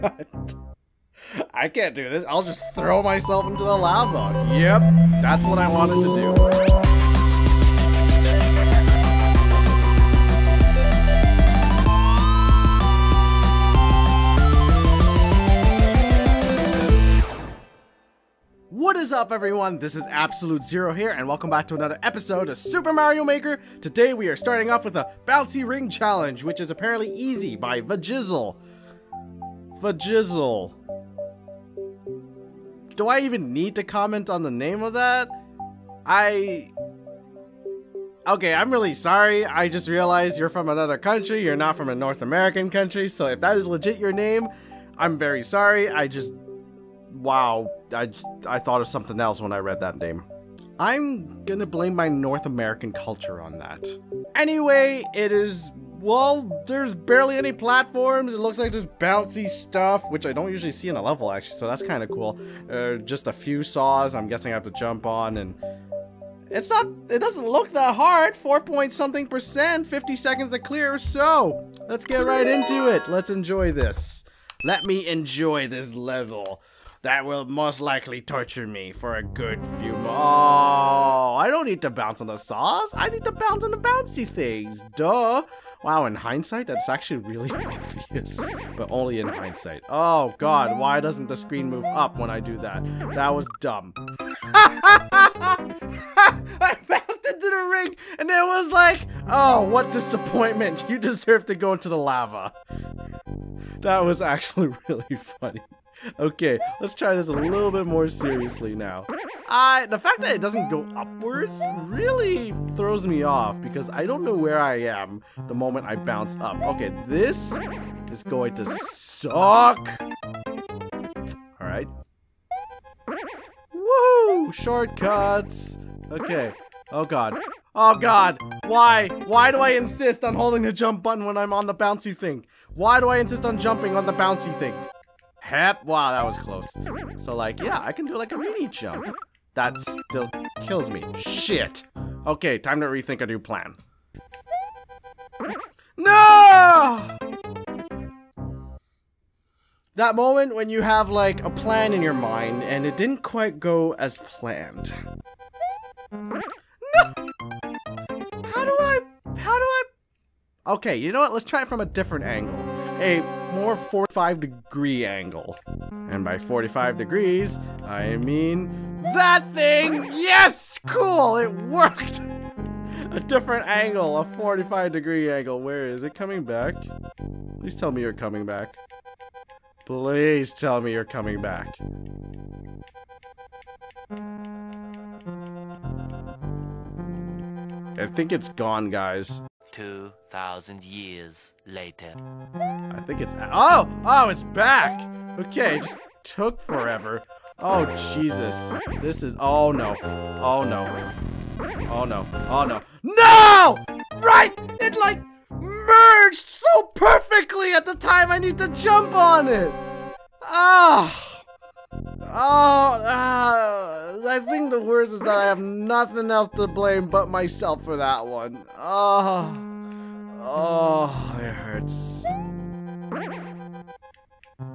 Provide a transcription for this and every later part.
What? I can't do this. I'll just throw myself into the lava. Yep, that's what I wanted to do. What is up, everyone? This is Absolute Zero here, and welcome back to another episode of Super Mario Maker. Today we are starting off with a bouncy ring challenge, which is apparently easy, by Vgizzle. Vgizzle. Do I even need to comment on the name of that? Okay, I'm really sorry. I just realized you're from another country. You're not from a North American country, so if that is legit your name, I'm very sorry. Wow, I thought of something else when I read that name. I'm gonna blame my North American culture on that. Anyway, it is, well, there's barely any platforms. It looks like there's bouncy stuff, which I don't usually see in a level, actually, so that's kind of cool. Just a few saws I'm guessing I have to jump on, and it doesn't look that hard. 4 point something %, 50 seconds to clear, so let's get right into it. Let's enjoy this. Let me enjoy this level. That will most likely torture me for a good few months. Oh, I don't need to bounce on the saws. I need to bounce on the bouncy things. Duh. Wow, in hindsight, that's actually really obvious. But only in hindsight. Oh, God, why doesn't the screen move up when I do that? That was dumb. I bounced into the ring, and it was like, oh, what disappointment. You deserve to go into the lava. That was actually really funny. Okay, let's try this a little bit more seriously now. The fact that it doesn't go upwards really throws me off because I don't know where I am the moment I bounce up. Okay, this is going to suck. All right. Woo! Shortcuts. Okay. Oh God. Oh God. Why? Why do I insist on holding the jump button when I'm on the bouncy thing? Why do I insist on jumping on the bouncy thing? Hep, wow, that was close. So like, yeah, I can do like a mini jump. That still kills me. Shit. Okay, time to rethink a new plan. No! That moment when you have like a plan in your mind and it didn't quite go as planned. No! Okay, you know what? Let's try it from a different angle. A more 45-degree angle. And by 45 degrees, I mean that thing! Yes! Cool! It worked! A different angle, a 45-degree angle. Where is it coming back? Please tell me you're coming back. Please tell me you're coming back. I think it's gone, guys. 2,000 years later. I think it's... Oh! Oh, it's back! Okay, it just took forever. Oh, Jesus. This is... Oh, no. Oh, no. Oh, no. Oh, no. No! Right! It, like, merged so perfectly at the time I need to jump on it! Ah! Oh, I think the worst is that I have nothing else to blame but myself for that one. Oh, oh, it hurts.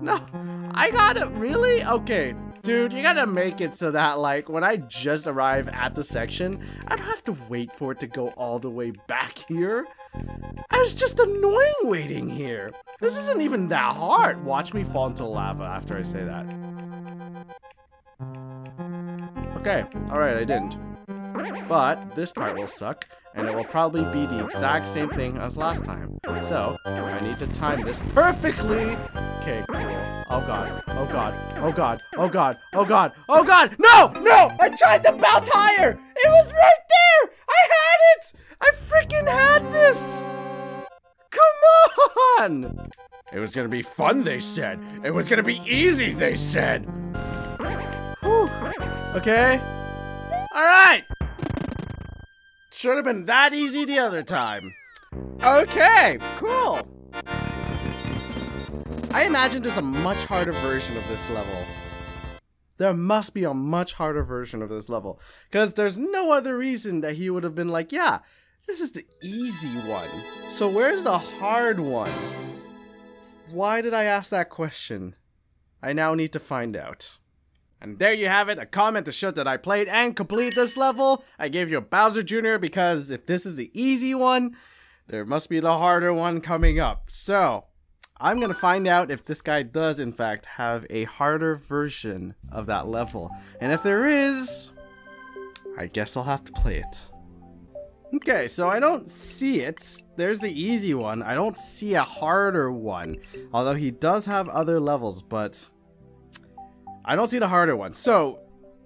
No, I gotta, really? Okay, dude, you gotta make it so that, like, when I just arrive at the section, I don't have to wait for it to go all the way back here. I was just annoying waiting here. This isn't even that hard. Watch me fall into lava after I say that. Okay, alright, I didn't. But this part will suck, and it will probably be the exact same thing as last time. So, I need to time this perfectly! Okay, cool. Oh god, oh god, oh god, oh god, oh god, oh god! No! No! I tried to bounce higher! It was right there! I had it! I freaking had this! Come on! It was gonna be fun, they said. It was gonna be easy, they said. Whew. Okay. Alright. Should have been that easy the other time. Okay, cool. I imagine there's a much harder version of this level. There must be a much harder version of this level. Because there's no other reason that he would have been like, yeah, this is the easy one. So where's the hard one? Why did I ask that question? I now need to find out. And there you have it, a comment to show that I played and complete this level. I gave you a Bowser Jr. because if this is the easy one, there must be the harder one coming up. So, I'm gonna find out if this guy does in fact have a harder version of that level. And if there is, I guess I'll have to play it. Okay, so I don't see it. There's the easy one. I don't see a harder one. Although he does have other levels, but I don't see the harder one. So,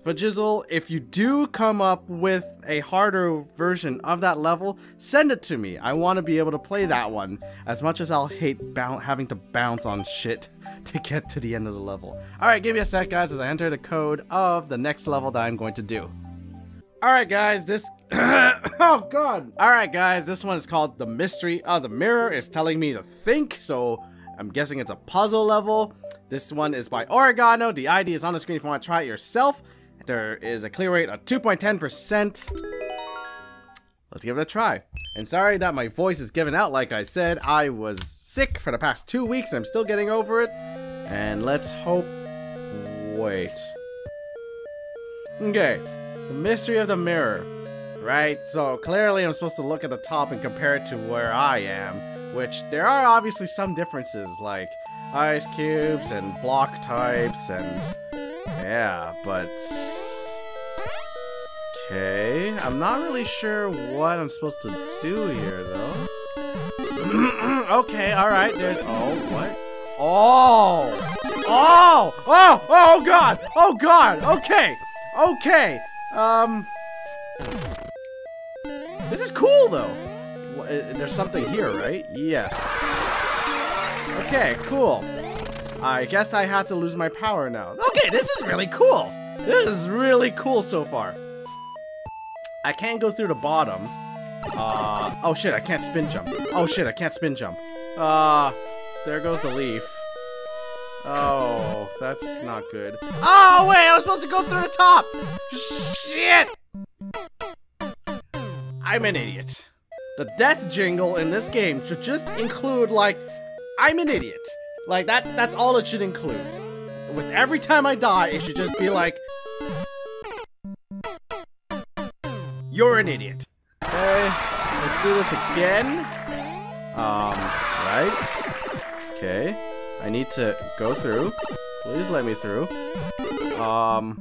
Vgizzle, if you do come up with a harder version of that level, send it to me. I want to be able to play that one. As much as I'll hate having to bounce on shit to get to the end of the level. Alright, give me a sec, guys, as I enter the code of the next level that I'm going to do. Alright, guys, this... oh, God! Alright, guys, this one is called The Mystery of the Mirror. It's telling me to think, so I'm guessing it's a puzzle level. This one is by Oregano. The ID is on the screen if you want to try it yourself. There is a clear rate of 2.10%. Let's give it a try. And sorry that my voice is giving out. Like I said, I was sick for the past 2 weeks. I'm still getting over it. And let's hope... Wait. Okay. The Mystery of the Mirror, right? So clearly I'm supposed to look at the top and compare it to where I am, which there are obviously some differences, like ice cubes and block types and... yeah, but... okay, I'm not really sure what I'm supposed to do here, though. Okay, alright, there's... oh, what? Oh! Oh! Oh! Oh, God! Oh, God! Okay! Okay! This is cool, though. There's something here, right? Yes. Okay, cool. I guess I have to lose my power now. Okay, this is really cool. This is really cool so far. I can't go through the bottom. Oh shit, I can't spin jump. Oh shit, I can't spin jump. There goes the leaf. Oh, that's not good. Oh, wait, I was supposed to go through the top. Shit. I'm an idiot. The death jingle in this game should just include, like, I'm an idiot. Like, that's all it should include. With every time I die, it should just be like, you're an idiot. Okay, let's do this again. Right. Okay. I need to go through. Please let me through. Oh!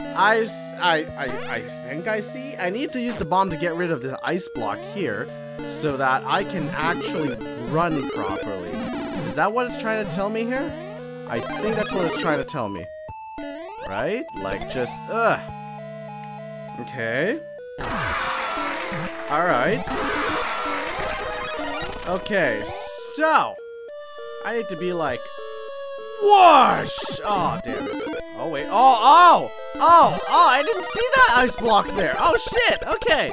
I think I see. I need to use the bomb to get rid of the ice block here so that I can actually run properly. Is that what it's trying to tell me here? I think that's what it's trying to tell me. Right? Like, just, ugh. Okay. Alright. Okay, so I need to be like, whoosh! Oh, damn it. Oh, wait. Oh, oh! Oh, oh, I didn't see that ice block there. Oh, shit. Okay.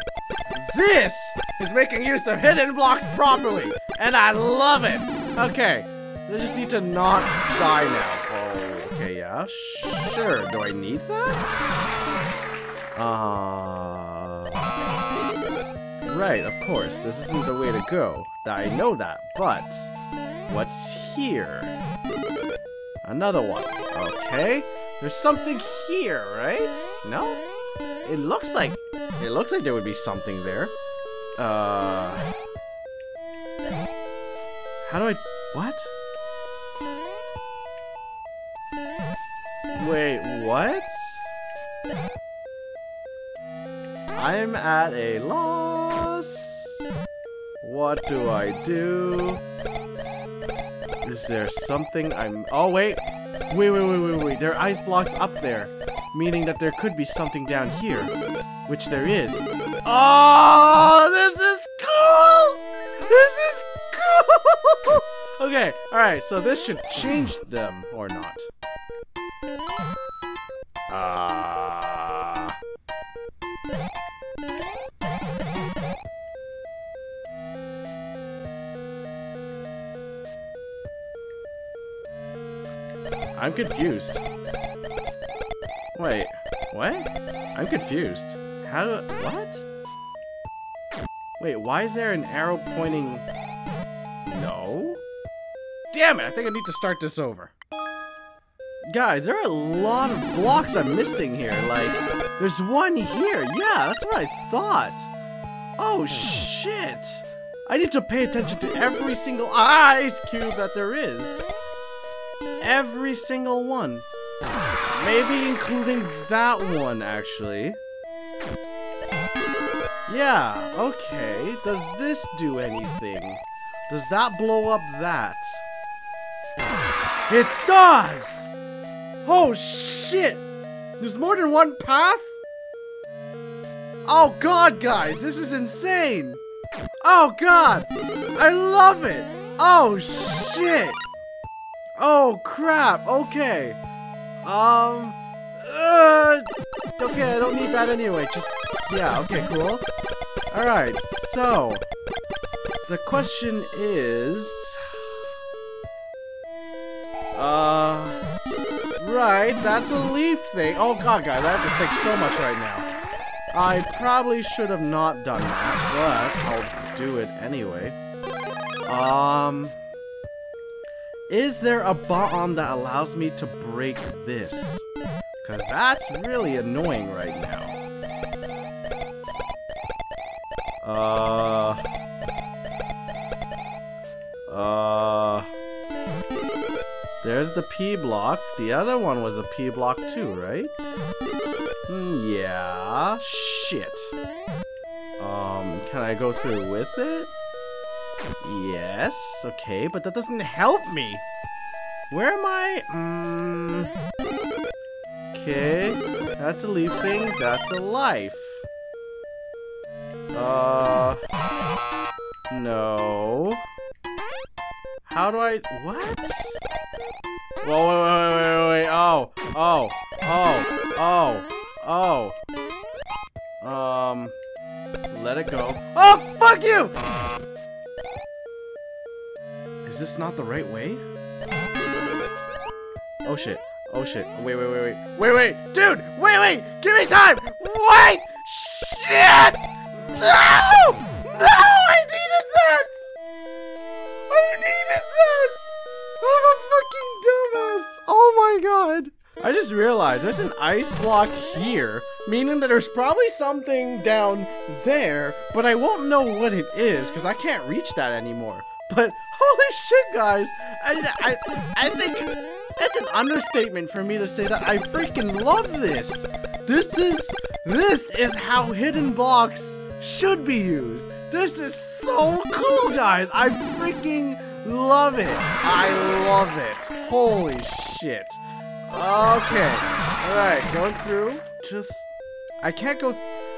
This is making use of hidden blocks properly, and I love it. Okay. I just need to not die now. Oh, okay, yeah. Sure. Do I need that? Right, of course. This isn't the way to go. I know that, but what's here? Another one. Okay. There's something here, right? No? It looks like there would be something there. How do I... what? Wait, what? I'm at a loss. What do I do? Is there something I'm... oh, wait. Wait, there are ice blocks up there, meaning that there could be something down here, which there is. Oh, this is cool! This is cool! Okay, alright, so this should change them, or not. I'm confused. Wait, what? I'm confused. How do... what? Wait, why is there an arrow pointing? No? Damn it, I think I need to start this over. Guys, there are a lot of blocks I'm missing here. Like, there's one here. Yeah, that's what I thought. Oh, shit. I need to pay attention to every single ice cube that there is. Every single one. Maybe including that one, actually. Yeah, okay. Does this do anything? Does that blow up that? It does! Oh, shit! There's more than one path? Oh, God, guys, this is insane! Oh, God! I love it! Oh, shit! Oh, crap, okay. Okay, I don't need that anyway, just... Yeah, okay, cool. Alright, so... The question is... Right, that's a leaf thing. Oh god, guys, I have to think so much right now. I probably should have not done that, but I'll do it anyway. Is there a bomb that allows me to break this? Because that's really annoying right now. There's the P block. The other one was a P block too, right? Yeah. Shit. Can I go through with it? Yes. Okay, but that doesn't help me. Where am I? Okay. That's a leaf thing. That's a life. No. How do I... What? Whoa, wait, oh. Let it go. Oh, fuck you! Is this not the right way? Oh, shit. Oh, shit. Wait. Dude, wait. Give me time. Wait! Shit! No, I needed that! Oh my god! I just realized there's an ice block here, meaning that there's probably something down there, but I won't know what it is because I can't reach that anymore. But holy shit, guys! I think that's an understatement for me to say that I freaking love this. This is how hidden blocks should be used. This is so cool, guys. I freaking love it. I love it. Holy shit. Okay. Alright, going through. Just... I can't go...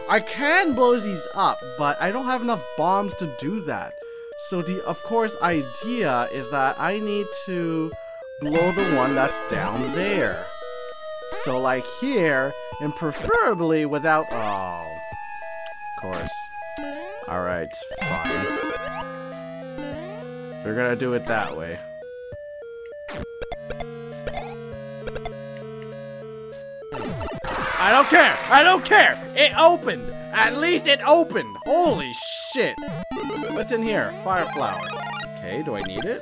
I can blow these up, but I don't have enough bombs to do that. So the, of course, idea is that I need to blow the one that's down there. So like here, and preferably without... Oh. Of course. Alright, fine. We're gonna do it that way. I don't care! It opened! At least it opened! Holy shit! What's in here? Fire flower. Okay, do I need it?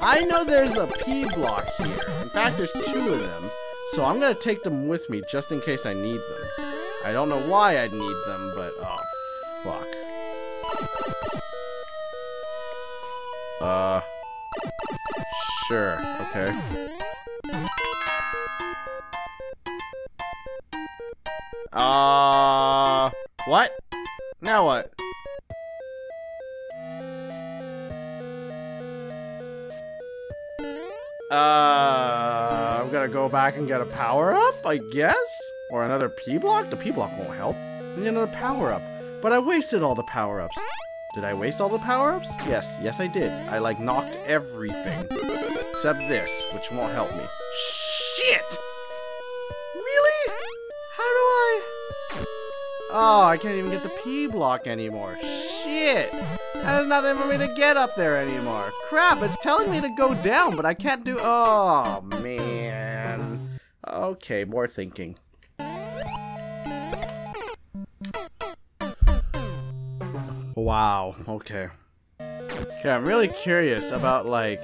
I know there's a P block here. In fact, there's two of them. So I'm gonna take them with me just in case I need them. I don't know why I'd need them, but oh, fuck. Sure, okay. What? Now what? I'm gonna go back and get a power-up, I guess? Or another P-block? The P-block won't help. I need another power-up. But I wasted all the power-ups. Did I waste all the power-ups? Yes I did. I, like, knocked everything. Except this, which won't help me. Shit! Really? How do I... Oh, I can't even get the P block anymore. Shit! There's nothing for me to get up there anymore. Crap, it's telling me to go down, but I can't do... Oh, man. Okay, more thinking. Wow, okay. Okay, I'm really curious about, like...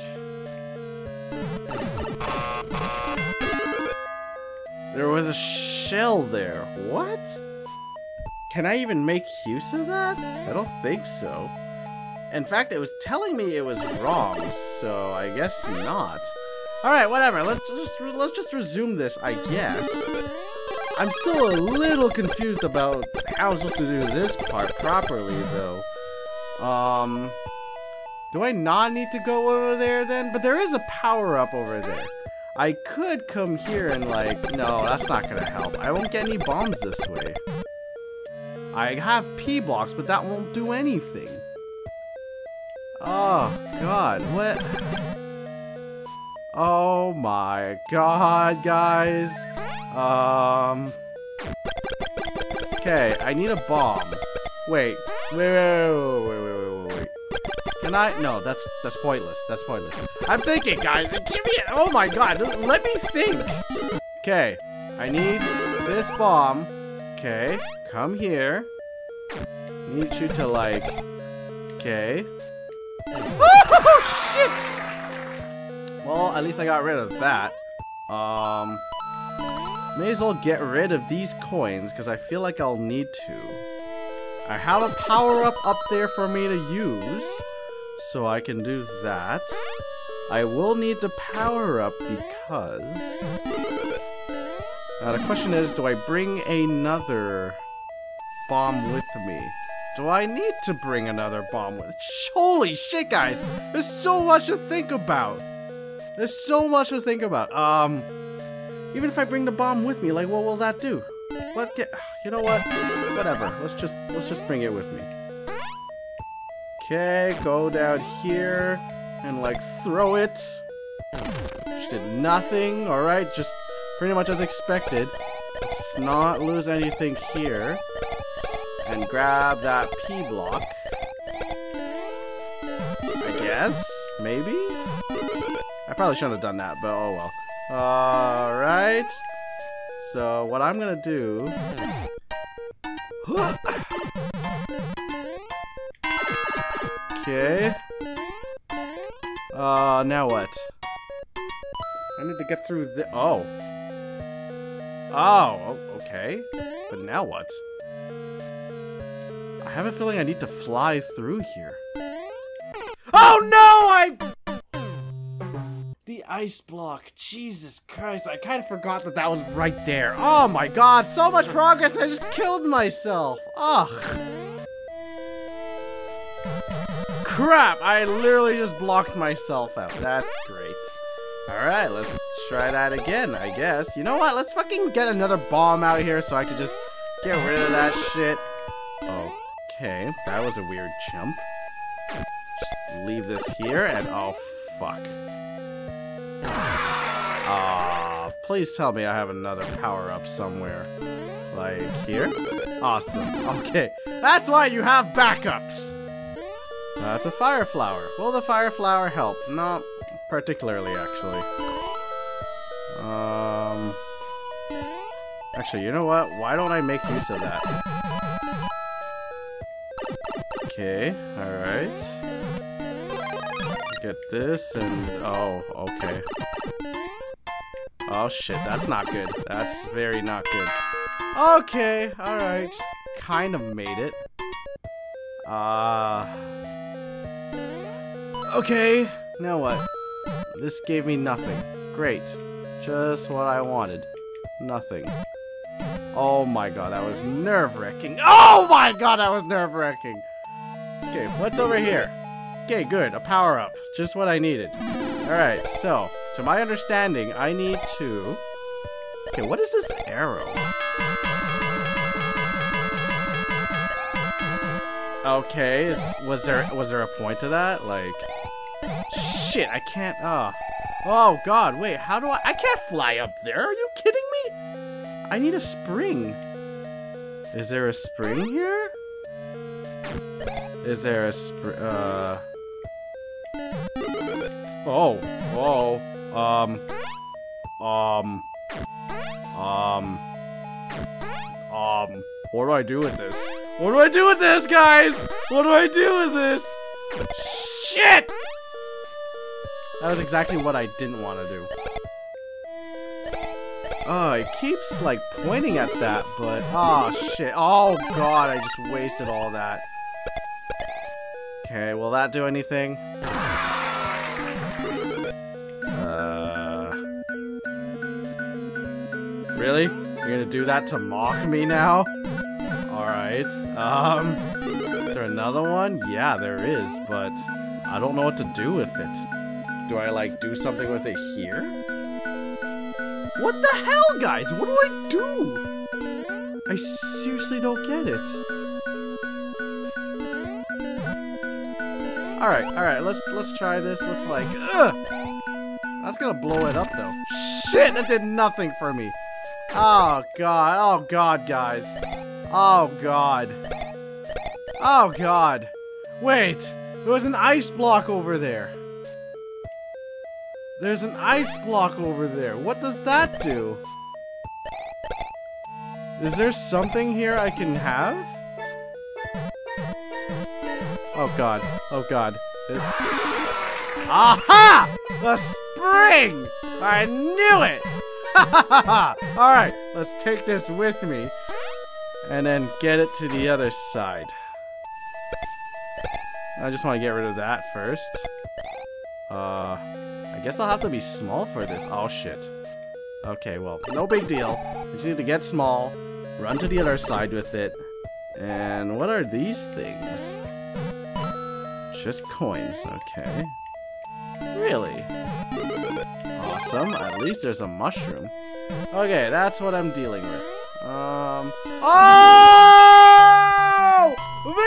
There was a shell there. What? Can I even make use of that? I don't think so. In fact, it was telling me it was wrong, so I guess not. Alright, whatever. Let's just resume this, I guess. I'm still a little confused about how I'm supposed to do this part properly, though. Do I not need to go over there, then? But there is a power-up over there. I could come here and, like... No, that's not gonna help. I won't get any bombs this way. I have P-blocks, but that won't do anything. Oh, God. What? Oh, my God, guys. Okay, I need a bomb. Wait. Can I? No, that's pointless. That's pointless. I'm thinking, guys. Give me it. Oh my God. Let me think. Okay, I need this bomb. Okay, come here. Need you to like. Okay. Oh shit. Well, at least I got rid of that. May as well get rid of these coins, because I feel like I'll need to. I have a power-up up there for me to use, so I can do that. I will need to power up because... Now the question is, do I bring another bomb with me? Do I need to bring another bomb with me? Holy shit, guys! There's so much to think about! There's so much to think about. Even if I bring the bomb with me, like, what will that do? What? You know what? Whatever. Let's just bring it with me. Okay, go down here and like throw it. Just did nothing. All right, just pretty much as expected. Let's not lose anything here. And grab that P block. I guess, maybe. I probably shouldn't have done that, but oh well. Alright, so what I'm gonna do... Okay. Now what? I need to get through the... Oh. Oh, okay. But now what? I have a feeling I need to fly through here. Oh no! The ice block. Jesus Christ, I kind of forgot that that was right there. Oh my God, so much progress, I just killed myself. Ugh. Crap, I literally just blocked myself out. That's great. All right, let's try that again, I guess. You know what, let's fucking get another bomb out here so I can just get rid of that shit. Okay, that was a weird jump. Just leave this here and oh fuck. Ah, please tell me I have another power-up somewhere. Like here? Awesome. Okay. That's why you have backups! That's a fire flower. Will the fire flower help? Not particularly, actually. Actually, you know what? Why don't I make use of that? Okay, alright. Get this and oh, okay. Oh shit, that's not good. That's very not good. Okay, alright. Kind of made it. Okay, now what? This gave me nothing. Great. Just what I wanted. Nothing. Oh my God, that was nerve-wracking. Oh my God, that was nerve-wracking. Okay, what's over here? Okay, good. A power-up. Just what I needed. Alright, so, to my understanding, I need to... Okay, what is this arrow? Okay, was there a point to that? Like... Shit, I can't... Oh, God, wait, how do I... I can't fly up there! Are you kidding me? I need a spring. Is there a spring here? Is there a spring... What do I do with this? What do I do with this, guys? What do I do with this? Shit! That was exactly what I didn't want to do. Oh, it keeps, like, pointing at that, but... Oh, shit. Oh, God, I just wasted all that. Okay, will that do anything? Really? You're gonna do that to mock me now? Alright, is there another one? Yeah, there is, but I don't know what to do with it. Do I, like, do something with it here? What the hell, guys? What do I do? I seriously don't get it. Alright, let's try this. Let's, like, ugh! That's gonna blow it up, though. Shit, that did nothing for me. Oh, God, guys. Oh, God. Oh, God. Wait, there was an ice block over there. There's an ice block over there. What does that do? Is there something here I can have? Oh, God. Oh, God. Aha! The spring! I knew it! Alright, let's take this with me and then get it to the other side. I just want to get rid of that first. I guess I'll have to be small for this. Oh, shit. Okay, well, no big deal. We just need to get small, run to the other side with it. And what are these things? Just coins, okay. Really? Awesome. At least there's a mushroom. Okay, that's what I'm dealing with. Oh!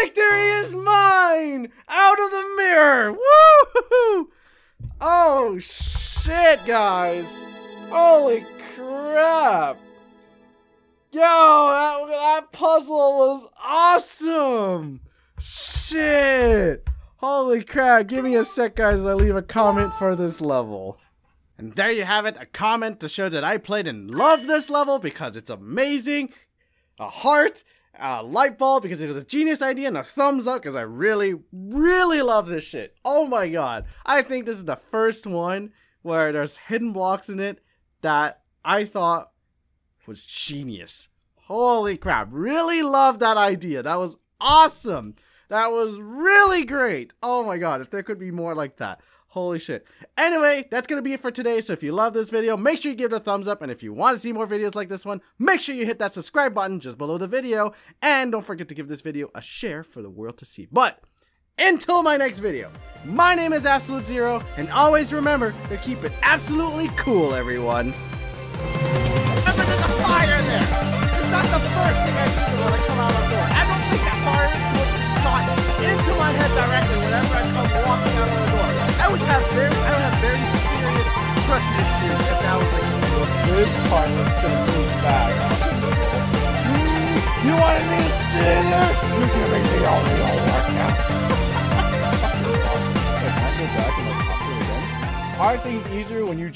Victory is mine! Out of the mirror! Woo! Oh shit, guys! Holy crap! Yo, that puzzle was awesome! Shit! Holy crap! Give me a sec, guys. I leave a comment for this level. And there you have it, a comment to show that I played and loved this level because it's amazing, a heart, a light bulb because it was a genius idea, and a thumbs up because I really, really love this shit. Oh my god. I think this is the first one where there's hidden blocks in it that I thought was genius. Holy crap. Really love that idea. That was awesome. That was really great. Oh my god, if there could be more like that. Holy shit. Anyway, that's going to be it for today. So if you love this video, make sure you give it a thumbs up. And if you want to see more videos like this one, make sure you hit that subscribe button just below the video. And don't forget to give this video a share for the world to see. But until my next video, my name is Absolute Zero. And always remember to keep it absolutely cool, everyone. Remember there's a fire there. It's not the first thing I do when I come out of the door. I don't think that fire is shot into my head directly whenever I come walking out of the door. I would have very serious trust issues if that was like, well, this part was gonna move back. You wanted me to stay in there? You're giving me all the old work now. Hard things easier when you just